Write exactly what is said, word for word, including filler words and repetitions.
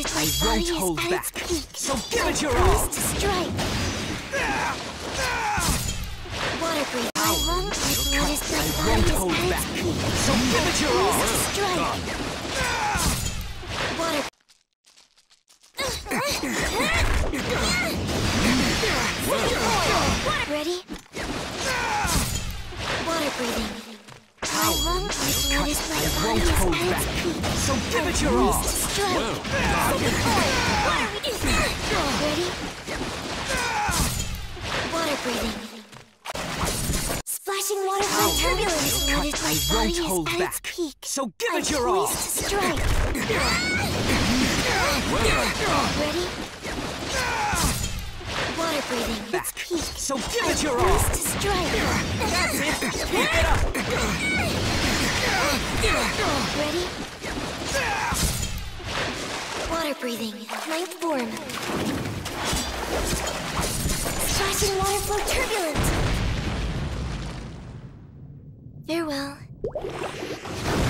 It I won't hold back. So give it your all. To strike. Water breath. I won't hold back. So give it your all. Strike. Water. Ready? Water breathing. I won't hold back. So give it your all. Ready? Water breathing. Splashing water by turbulence. I won't hold back. So give it your all. Strike. Ready? Water breathing. Back. So give it your all. That's it. Keep it up. Ready? Water breathing. Ninth form. Flashing water flow turbulent. Farewell.